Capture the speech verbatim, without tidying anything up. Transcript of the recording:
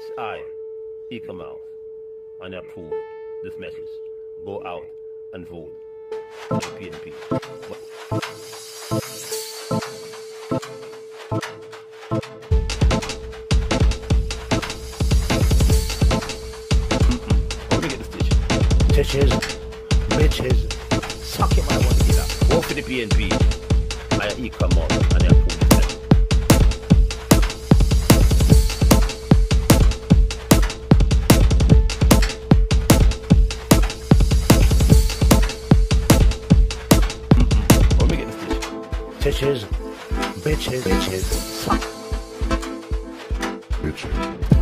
It's I, E E K A Mouse, and I approve this message. Go out and vote for the P N P. Let me get the stitch. Stitches, bitches, suck it, I want to get up. Vote for the P N P. I E E K A Mouse, and I approve. Bitches, bitches, bitches, bitches.